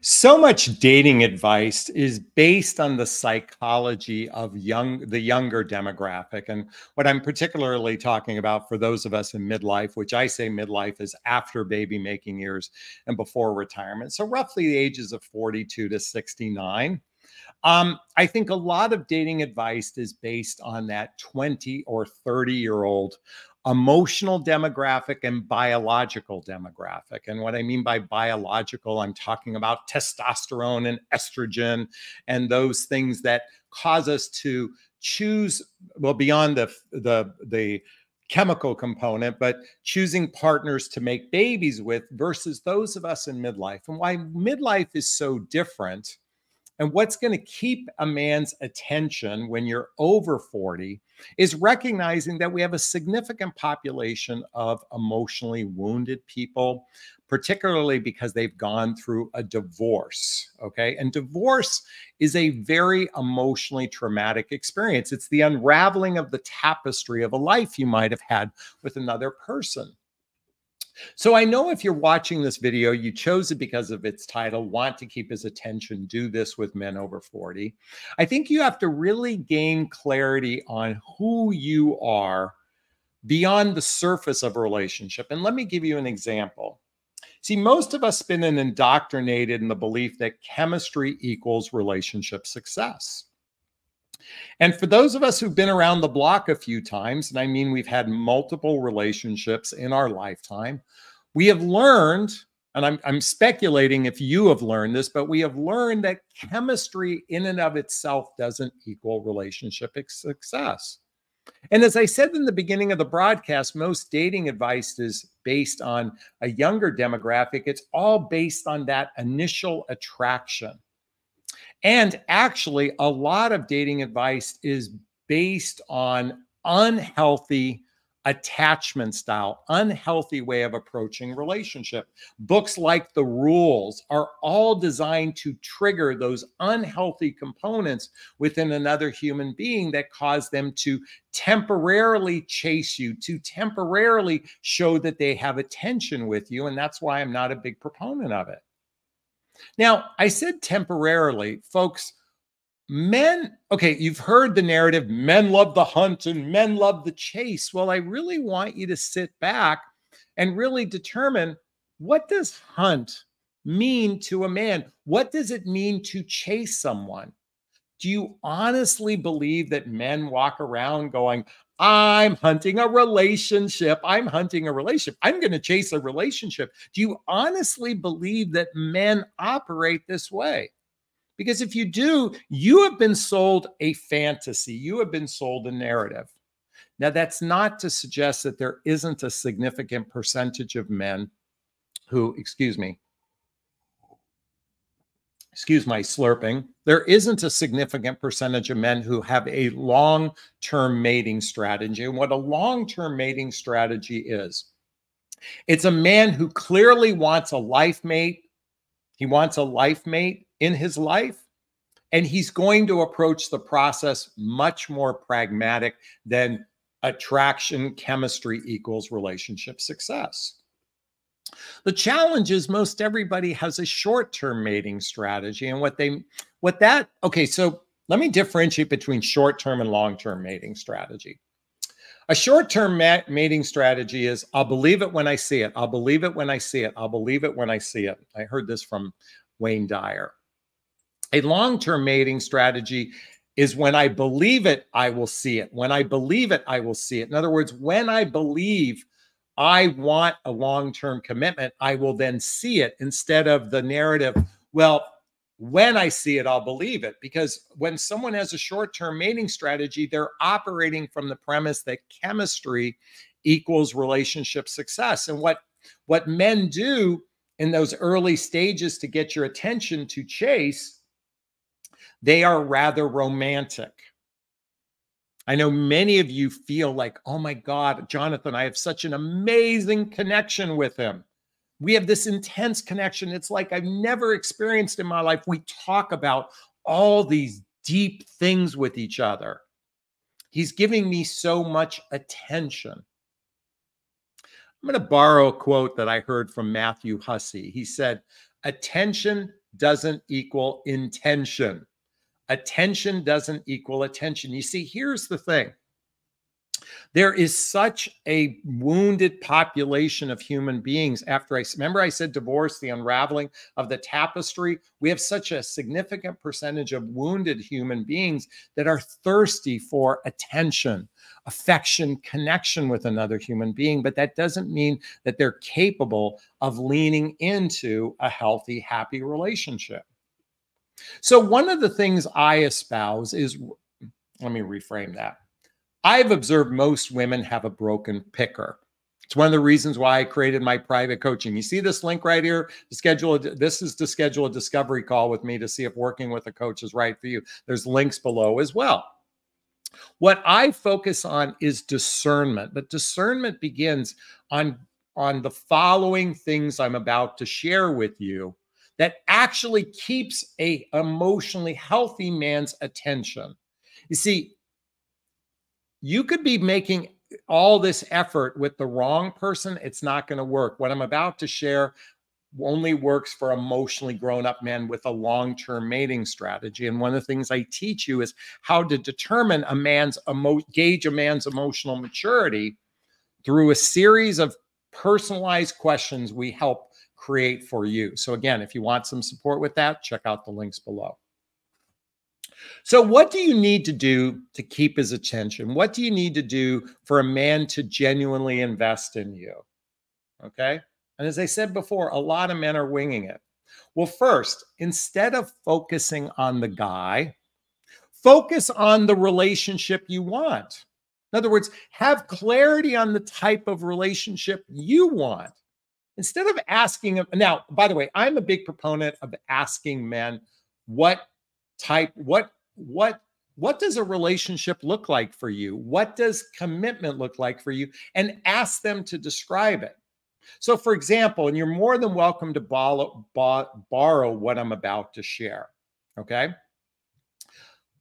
So much dating advice is based on the psychology of the younger demographic. And what I'm particularly talking about for those of us in midlife, which I say midlife is after baby making years and before retirement. So roughly the ages of 42 to 69. I think a lot of dating advice is based on that 20 or 30-year-old emotional demographic and biological demographic. And what I mean by biological, I'm talking about testosterone and estrogen and those things that cause us to choose, well, beyond the chemical component, but choosing partners to make babies with versus those of us in midlife. And why midlife is so different and what's going to keep a man's attention when you're over 40 is recognizing that we have a significant population of emotionally wounded people, particularly because they've gone through a divorce, okay? And divorce is a very emotionally traumatic experience. It's the unraveling of the tapestry of a life you might have had with another person. So I know if you're watching this video, you chose it because of its title, Want to Keep His Attention, Do This with Men Over 40. I think you have to really gain clarity on who you are beyond the surface of a relationship. And let me give you an example. See, most of us have been indoctrinated in the belief that chemistry equals relationship success. And for those of us who've been around the block a few times, and I mean we've had multiple relationships in our lifetime, we have learned, and I'm speculating if you have learned this, but we have learned that chemistry in and of itself doesn't equal relationship success. And as I said in the beginning of the broadcast, most dating advice is based on a younger demographic. It's all based on that initial attraction. And actually, a lot of dating advice is based on unhealthy attachment style, unhealthy way of approaching relationship. Books like The Rules are all designed to trigger those unhealthy components within another human being that cause them to temporarily chase you, to temporarily show that they have attention with you. And that's why I'm not a big proponent of it. Now, I said temporarily, folks, men, okay, you've heard the narrative, men love the hunt and men love the chase. Well, I really want you to sit back and really determine, what does hunt mean to a man? What does it mean to chase someone? Do you honestly believe that men walk around going, I'm hunting a relationship. I'm hunting a relationship. I'm going to chase a relationship. Do you honestly believe that men operate this way? Because if you do, you have been sold a fantasy. You have been sold a narrative. Now, that's not to suggest that there isn't a significant percentage of men who, excuse my slurping, there isn't a significant percentage of men who have a long-term mating strategy. And what a long-term mating strategy is, it's a man who clearly wants a life mate. He wants a life mate in his life, and he's going to approach the process much more pragmatic than attraction, chemistry equals relationship success. The challenge is most everybody has a short-term mating strategy, and so let me differentiate between short-term and long-term mating strategy. A short-term mating strategy is, I'll believe it when I see it. I'll believe it when I see it. I'll believe it when I see it. I heard this from Wayne Dyer. A long-term mating strategy is, when I believe it, I will see it. When I believe it, I will see it. In other words, when I believe I want a long-term commitment, I will then see it, instead of the narrative, well, when I see it, I'll believe it. Because when someone has a short-term mating strategy, they're operating from the premise that chemistry equals relationship success. And what men do in those early stages to get your attention to chase, they are rather romantic. I know many of you feel like, oh my God, Jonathan, I have such an amazing connection with him. We have this intense connection. It's like I've never experienced in my life. We talk about all these deep things with each other. He's giving me so much attention. I'm going to borrow a quote that I heard from Matthew Hussey. He said, attention doesn't equal intention. Attention doesn't equal attention. You see, here's the thing. There is such a wounded population of human beings. After I said divorce, the unraveling of the tapestry. We have such a significant percentage of wounded human beings that are thirsty for attention, affection, connection with another human being. But that doesn't mean that they're capable of leaning into a healthy, happy relationship. So one of the things I espouse is, let me reframe that. I've observed most women have a broken picker. It's one of the reasons why I created my private coaching. You see this link right here? This is to schedule a discovery call with me to see if working with a coach is right for you. There's links below as well. What I focus on is discernment, but discernment begins on the following things I'm about to share with you that actually keeps an emotionally healthy man's attention. You see, you could be making all this effort with the wrong person. It's not going to work. What I'm about to share only works for emotionally grown-up men with a long-term mating strategy. And one of the things I teach you is how to determine a man's gauge a man's emotional maturity through a series of personalized questions we help create for you. So again, if you want some support with that, check out the links below. So what do you need to do to keep his attention? What do you need to do for a man to genuinely invest in you? Okay. And as I said before, a lot of men are winging it. Well, first, instead of focusing on the guy, focus on the relationship you want. In other words, have clarity on the type of relationship you want. Instead of asking him, now, by the way, I'm a big proponent of asking men what does a relationship look like for you? What does commitment look like for you? And ask them to describe it. So for example, and you're more than welcome to borrow what I'm about to share. Okay.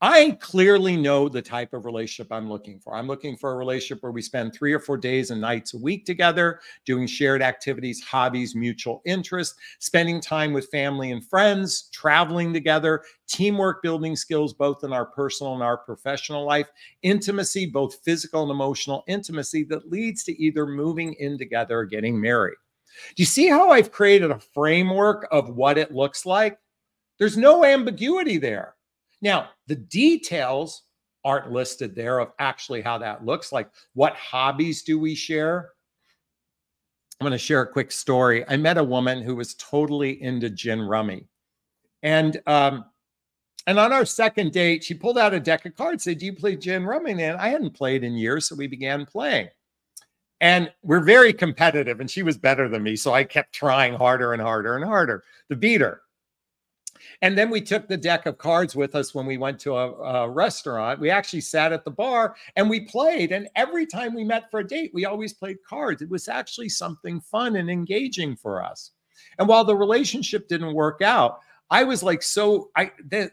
I clearly know the type of relationship I'm looking for. I'm looking for a relationship where we spend 3 or 4 days and nights a week together, doing shared activities, hobbies, mutual interests, spending time with family and friends, traveling together, teamwork, building skills, both in our personal and our professional life, intimacy, both physical and emotional intimacy that leads to either moving in together or getting married. Do you see how I've created a framework of what it looks like? There's no ambiguity there. Now, the details aren't listed there of actually how that looks like. What hobbies do we share? I'm going to share a quick story. I met a woman who was totally into gin rummy. And on our second date, she pulled out a deck of cards, said, "Do you play gin rummy?" And I hadn't played in years, so we began playing. And we're very competitive, and she was better than me, so I kept trying harder and harder and harder to beat her. And then we took the deck of cards with us when we went to a restaurant. We actually sat at the bar and we played. And every time we met for a date, we always played cards. It was actually something fun and engaging for us. And while the relationship didn't work out, I was like,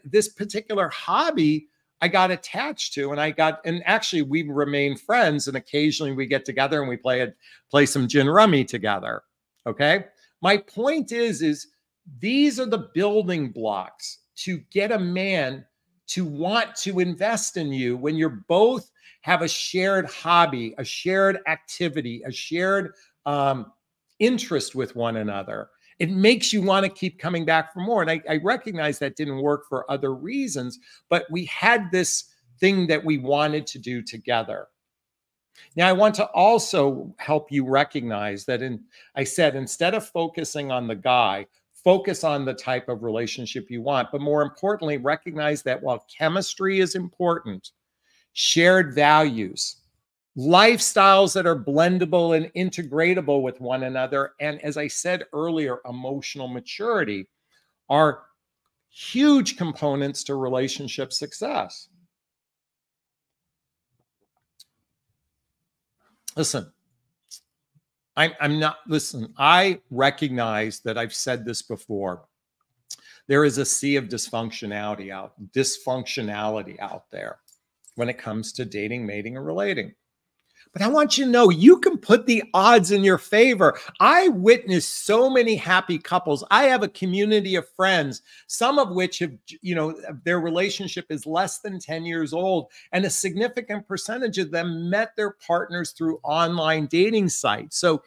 this particular hobby I got attached to, and actually we remain friends. And occasionally we get together and we play some gin rummy together. Okay. My point is these are the building blocks to get a man to want to invest in you when you're both have a shared hobby, a shared activity, a shared interest with one another. It makes you want to keep coming back for more. And I recognize that didn't work for other reasons, but we had this thing that we wanted to do together. Now, I want to also help you recognize that I said, instead of focusing on the guy, focus on the type of relationship you want. But more importantly, recognize that while chemistry is important, shared values, lifestyles that are blendable and integratable with one another, and as I said earlier, emotional maturity are huge components to relationship success. Listen. I recognize that I've said this before. There is a sea of dysfunctionality out there when it comes to dating, mating, or relating. But I want you to know you can put the odds in your favor. I witnessed so many happy couples. I have a community of friends, some of which have, you know, their relationship is less than 10 years old, and a significant percentage of them met their partners through online dating sites. So,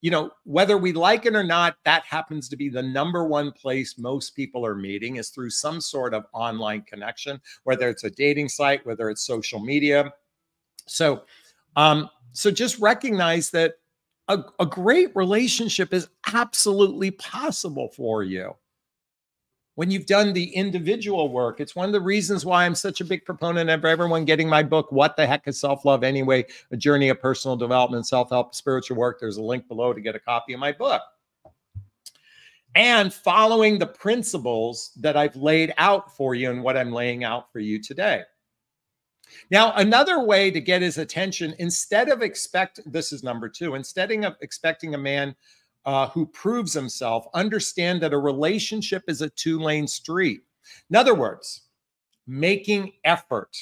you know, whether we like it or not, that happens to be the number one place most people are meeting is through some sort of online connection, whether it's a dating site, whether it's social media. So, just recognize that a great relationship is absolutely possible for you. When you've done the individual work, it's one of the reasons why I'm such a big proponent of everyone getting my book, What the Heck is Self-Love Anyway? A Journey of Personal Development, Self-Help, Spiritual Work. There's a link below to get a copy of my book. And following the principles that I've laid out for you and what I'm laying out for you today. Now, another way to get his attention, instead of this is number two, instead of expecting a man who proves himself, understand that a relationship is a two-lane street. In other words, making effort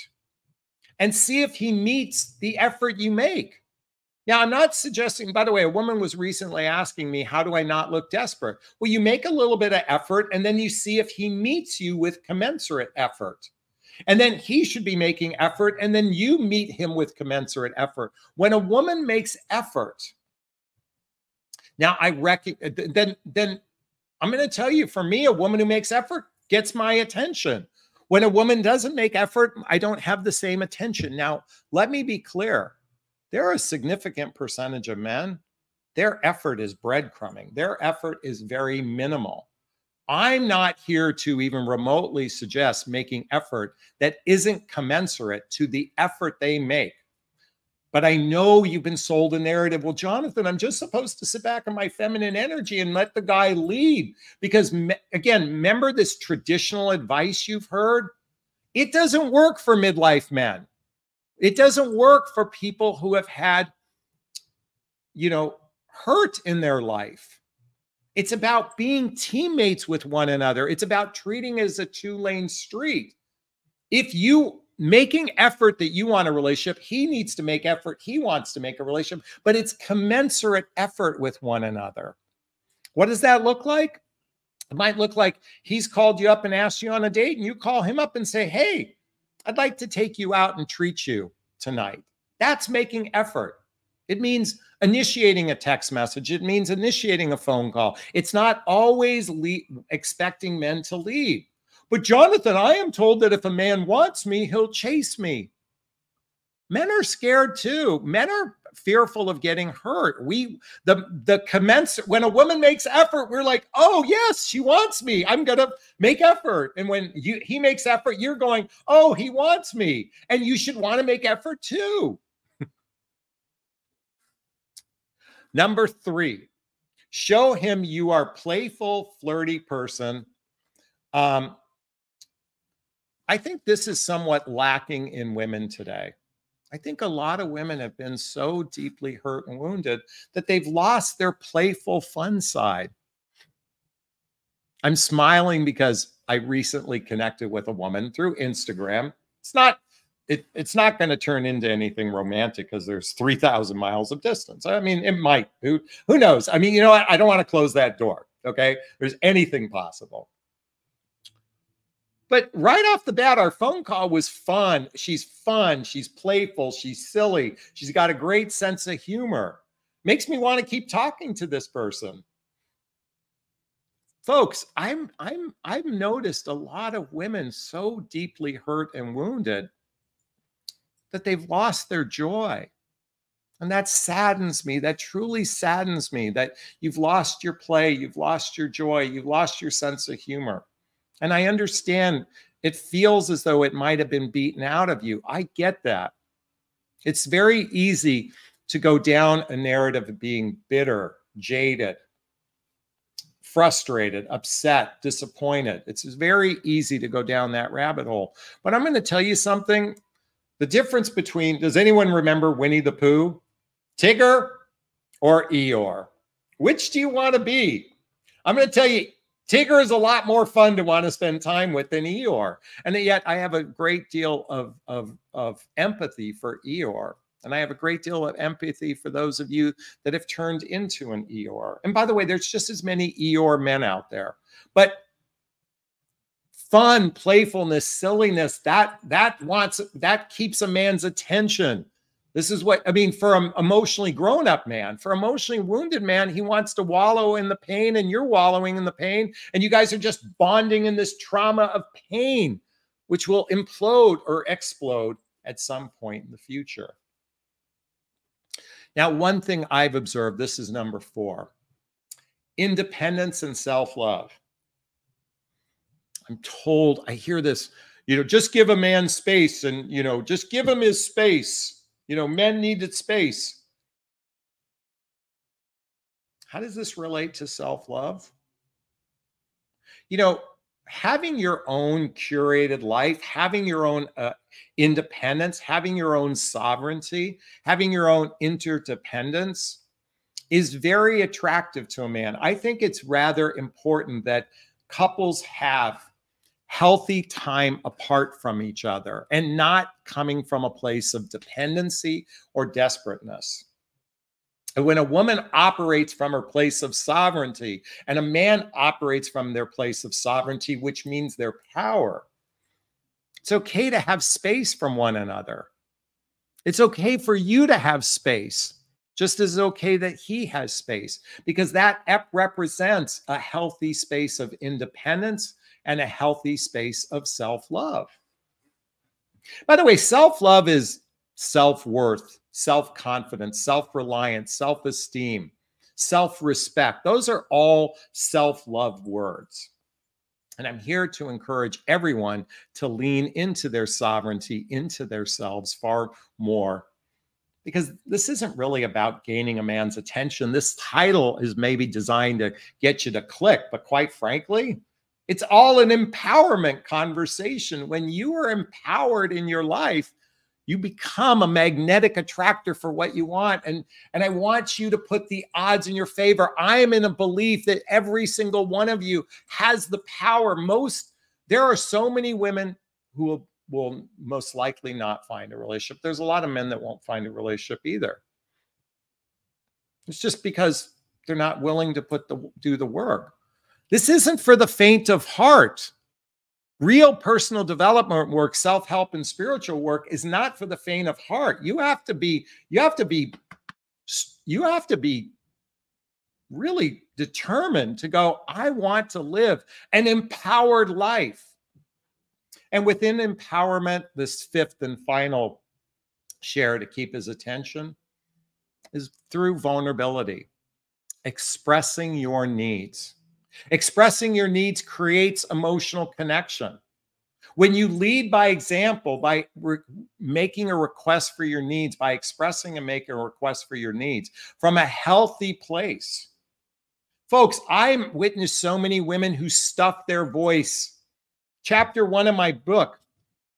and see if he meets the effort you make. Now, I'm not suggesting, by the way, a woman was recently asking me, how do I not look desperate? Well, you make a little bit of effort and then you see if he meets you with commensurate effort. And then he should be making effort, and then you meet him with commensurate effort. When a woman makes effort, now I reckon, then I'm going to tell you, for me, a woman who makes effort gets my attention. When a woman doesn't make effort, I don't have the same attention. Now, let me be clear. There are a significant percentage of men, their effort is breadcrumbing. Their effort is very minimal. I'm not here to even remotely suggest making effort that isn't commensurate to the effort they make. But I know you've been sold a narrative. Well, Jonathan, I'm just supposed to sit back on my feminine energy and let the guy lead. Because again, remember this traditional advice you've heard? It doesn't work for midlife men. It doesn't work for people who have had, you know, hurt in their life. It's about being teammates with one another. It's about treating it as a two-lane street. If you making effort that you want a relationship, he needs to make effort, he wants to make a relationship, but it's commensurate effort with one another. What does that look like? It might look like he's called you up and asked you on a date, and you call him up and say, hey, I'd like to take you out and treat you tonight. That's making effort. It means initiating a text message. It means initiating a phone call. It's not always expecting men to lead. But Jonathan, I am told that if a man wants me, he'll chase me. Men are scared too. Men are fearful of getting hurt. When a woman makes effort, we're like, oh yes, she wants me. I'm gonna make effort. And when he makes effort, you're going, oh, he wants me. And you should want to make effort too. Number three, show him you are a playful, flirty person. I think this is somewhat lacking in women today. I think a lot of women have been so deeply hurt and wounded that they've lost their playful, fun side. I'm smiling because I recently connected with a woman through Instagram. It's not going to turn into anything romantic because there's 3,000 miles of distance. I mean, it might. Who knows? I mean, you know what? I don't want to close that door, okay? There's anything possible. But right off the bat, our phone call was fun. She's fun. She's playful. She's silly. She's got a great sense of humor. Makes me want to keep talking to this person. Folks, I've noticed a lot of women so deeply hurt and wounded that they've lost their joy. And that saddens me. That truly saddens me that you've lost your play, you've lost your joy, you've lost your sense of humor. And I understand it feels as though it might have been beaten out of you. I get that. It's very easy to go down a narrative of being bitter, jaded, frustrated, upset, disappointed. It's very easy to go down that rabbit hole. But I'm going to tell you something. The difference between, does anyone remember Winnie the Pooh, Tigger, or Eeyore? Which do you want to be? I'm going to tell you, Tigger is a lot more fun to want to spend time with than Eeyore. And yet I have a great deal of empathy for Eeyore. And I have a great deal of empathy for those of you that have turned into an Eeyore. And by the way, there's just as many Eeyore men out there. But fun, playfulness, silliness, that keeps a man's attention. This is what, I mean, for an emotionally grown-up man, for an emotionally wounded man, he wants to wallow in the pain, and you're wallowing in the pain, and you guys are just bonding in this trauma of pain, which will implode or explode at some point in the future. Now, one thing I've observed, this is number 4, independence and self-love. I'm told, I hear this, you know, just give a man space and, you know, just give him his space. You know, men needed space. How does this relate to self-love? You know, having your own curated life, having your own independence, having your own sovereignty, having your own interdependence is very attractive to a man. I think it's rather important that couples have healthy time apart from each other and not coming from a place of dependency or desperateness. And when a woman operates from her place of sovereignty and a man operates from their place of sovereignty, which means their power, it's okay to have space from one another. It's okay for you to have space, just as okay that he has space, because that represents a healthy space of independence and a healthy space of self-love. By the way, self-love is self-worth, self-confidence, self-reliance, self-esteem, self-respect. Those are all self-love words. And I'm here to encourage everyone to lean into their sovereignty, into themselves far more, because this isn't really about gaining a man's attention. This title is maybe designed to get you to click, but quite frankly, it's all an empowerment conversation. When you are empowered in your life, you become a magnetic attractor for what you want. And I want you to put the odds in your favor. I am in a belief that every single one of you has the power. There are so many women who will most likely not find a relationship. There's a lot of men that won't find a relationship either. It's just because they're not willing to do the work. This isn't for the faint of heart. Real personal development work, self-help and spiritual work is not for the faint of heart. You have to be really determined to go, I want to live an empowered life. And within empowerment, this 5th and final share to keep his attention is through vulnerability, expressing your needs. Expressing your needs creates emotional connection. When you lead by example, by making a request for your needs, by expressing and making a request for your needs from a healthy place. Folks, I've witnessed so many women who stuff their voice. Chapter 1 of my book,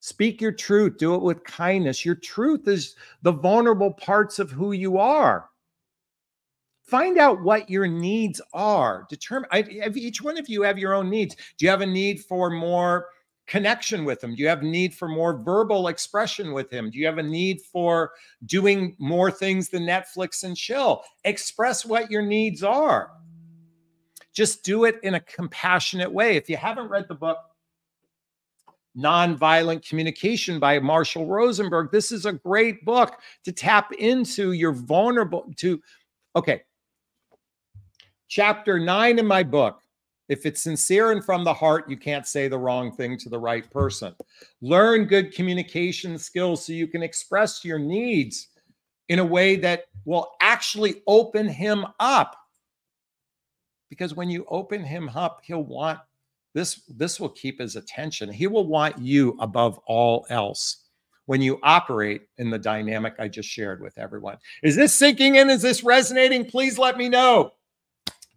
Speak Your Truth, Do It With Kindness. Your truth is the vulnerable parts of who you are. Find out what your needs are. Determine, each one of you have your own needs. Do you have a need for more connection with him? Do you have a need for more verbal expression with him? Do you have a need for doing more things than Netflix and chill? Express what your needs are. Just do it in a compassionate way. If you haven't read the book, Nonviolent Communication by Marshall Rosenberg, this is a great book to tap into your vulnerable, okay. Chapter 9 in my book, if it's sincere and from the heart, you can't say the wrong thing to the right person. Learn good communication skills so you can express your needs in a way that will actually open him up. Because when you open him up, he'll want this. This will keep his attention. He will want you above all else when you operate in the dynamic I just shared with everyone. Is this sinking in? Is this resonating? Please let me know.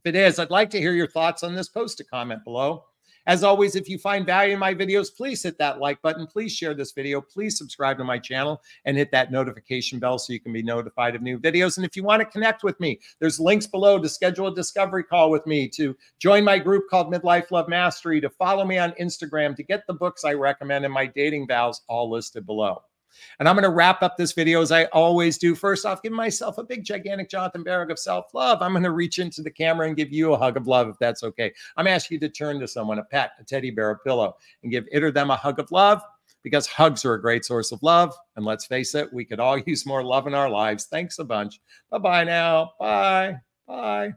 If it is, I'd like to hear your thoughts on this. Post a comment below. As always, if you find value in my videos, please hit that like button. Please share this video. Please subscribe to my channel and hit that notification bell so you can be notified of new videos. And if you want to connect with me, there's links below to schedule a discovery call with me, to join my group called Midlife Love Mastery, to follow me on Instagram, to get the books I recommend and my dating vows, all listed below. And I'm going to wrap up this video as I always do. First off, give myself a big, gigantic Jonathan Barrack of self-love. I'm going to reach into the camera and give you a hug of love, if that's okay. I'm asking you to turn to someone, a pet, a teddy bear, a pillow, and give it or them a hug of love, because hugs are a great source of love. And let's face it, we could all use more love in our lives. Thanks a bunch. Bye-bye now. Bye. Bye.